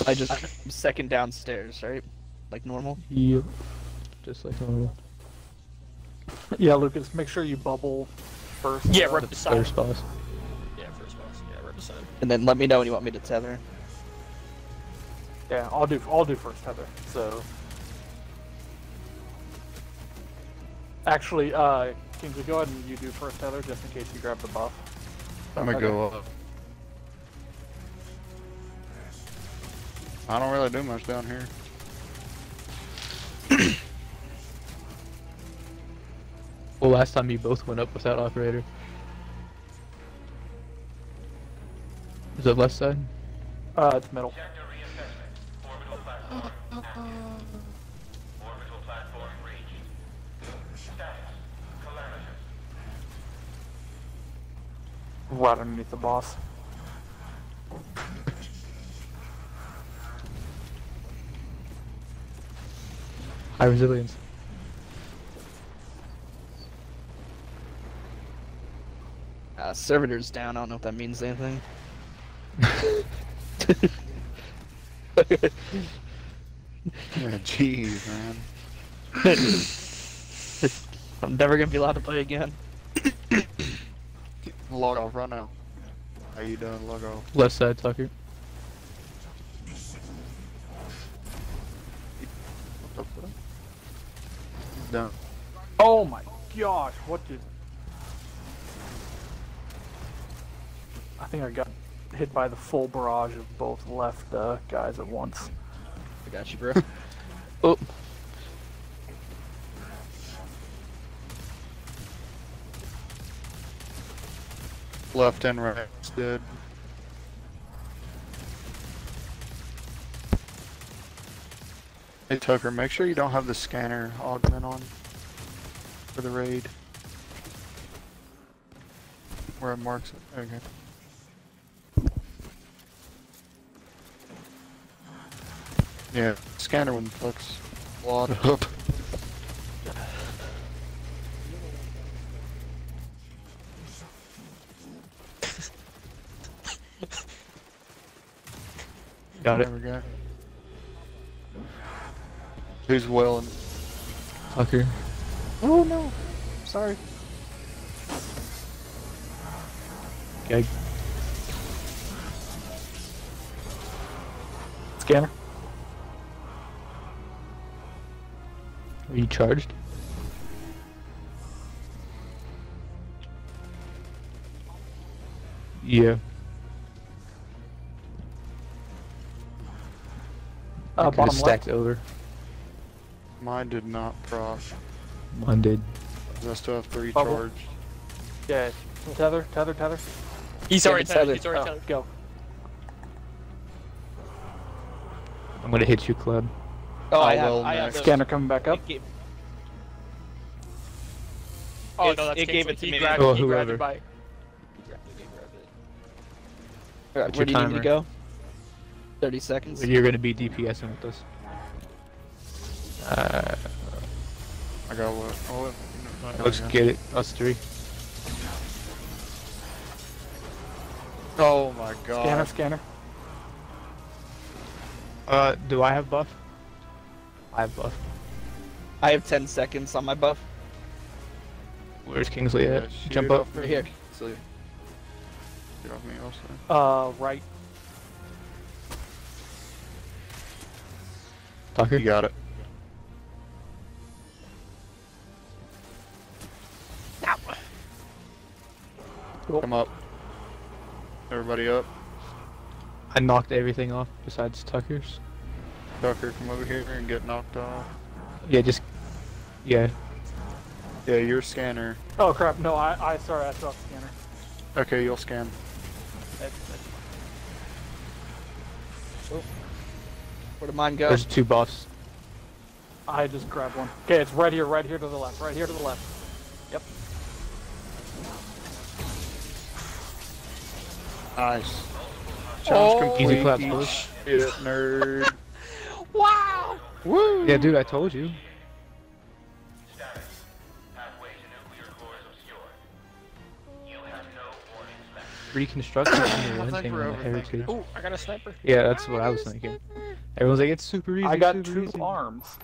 So I just second downstairs, right? Like normal? Yep. Just like normal. Yeah, Lucas, make sure you bubble first. Yeah, right beside. First boss. Yeah, first boss. Yeah, right beside. And then let me know when you want me to tether. Yeah, I'll do first tether. So actually, Kingsley, go ahead and you do first tether just in case you grab the buff. I'm gonna go up. I don't really do much down here. Well, last time you both went up without operator. Is that left side? It's middle. Right underneath the boss. High resilience. Servitor's down, I don't know if that means anything. Jeez, man. I'm never gonna be allowed to play again. Log off right now. How you doing? Log off. Left side, Tucker. What the fuck? Down. Oh my gosh, what did... I think I got hit by the full barrage of both left guys at once. I got you, bro. Oh. Left and right, dead. Hey Tucker, make sure you don't have the scanner augment on for the raid. Where it marks it. Okay. Yeah, scanner one fucks a lot up. Got it. There we go. Who's wailing? Tucker. Oh no! Sorry. Okay. Scanner. Are you charged? Yeah. Bottom stacked left. Over. Mine did not proc. Mine did. I still have 3 charged. Yeah. Tether. He's already tethered. Go. I'm gonna hit you, Cloud. Oh, I have scanner coming back up. Oh, no, that's it gave it to me. Oh, whoever. Alright, where do you need to go? 30 seconds. You're gonna be DPSing with us. I got one. Let's get it. Us 3. Oh my god. Scanner. Do I have buff? I have buff. I have 10 seconds on my buff. Where's Kingsley at? Jump up. Right here. Kingsley. Get off me also. Right. Tucker? You got it. Ow. Cool. Come up. Everybody up. I knocked everything off besides Tucker's. Tucker, come over here and get knocked off. Yeah, just... Yeah. Yeah, your scanner. Oh crap, no, I sorry, I dropped the scanner. Okay, you'll scan. Oh. Where did mine go? There's 2 buffs. I just grabbed one. Okay, it's right here to the left, Yep. Nice. Challenge complete. Easy clap push. Shit, nerd. Wow! Woo! Yeah, dude, I told you. Status. Pathway to nuclear core is obscured. You have no warnings left. reconstructed into one thing on every. Oh, I got a sniper. Yeah, that's what I was thinking. Everyone's like, it's super easy. I got two arms.